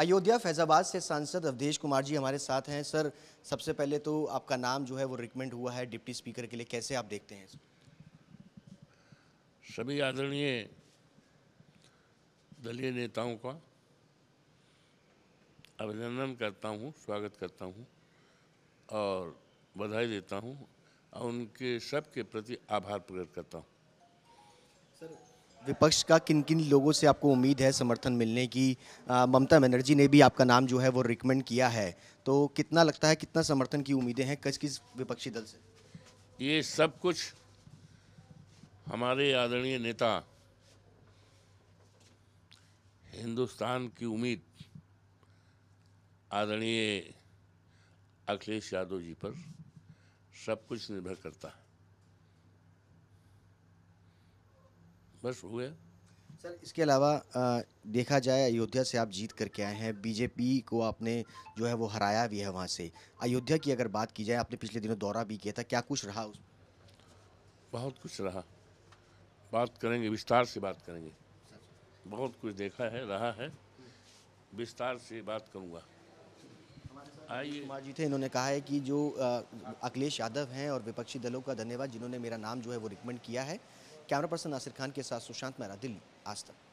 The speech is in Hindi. अयोध्या फैजाबाद से सांसद अवधेश कुमार जी हमारे साथ हैं। सर, सबसे पहले तो आपका नाम जो है वो रिकमेंड हुआ है डिप्टी स्पीकर के लिए, कैसे आप देखते हैं? सभी आदरणीय दलीय नेताओं का अभिनंदन करता हूँ, स्वागत करता हूँ और बधाई देता हूँ और उनके सबके प्रति आभार प्रकट करता हूँ। सर, विपक्ष का किन किन लोगों से आपको उम्मीद है समर्थन मिलने की? ममता बनर्जी ने भी आपका नाम जो है वो रिकमेंड किया है, तो कितना लगता है, कितना समर्थन की उम्मीदें हैं किस किस विपक्षी दल से? ये सब कुछ हमारे आदरणीय नेता, हिंदुस्तान की उम्मीद आदरणीय अखिलेश यादव जी पर सब कुछ निर्भर करता है। बस हो गया। सर, इसके अलावा देखा जाए अयोध्या से आप जीत करके आए हैं, बीजेपी को आपने जो है वो हराया भी है वहाँ से। अयोध्या की अगर बात की जाए, आपने पिछले दिनों दौरा भी किया था, क्या कुछ रहा उसमें? बहुत कुछ रहा, बात करेंगे, विस्तार से बात करेंगे। बहुत कुछ देखा है, रहा है, विस्तार से बात करूँगा। कुमार जी थे, इन्होंने कहा है कि जो अखिलेश यादव हैं और विपक्षी दलों का धन्यवाद जिन्होंने मेरा नाम जो है वो रिकमेंड किया है। कैमरा पर्सन आसिर खान के साथ सुशांत मेहरा, दिल्ली, आज तक।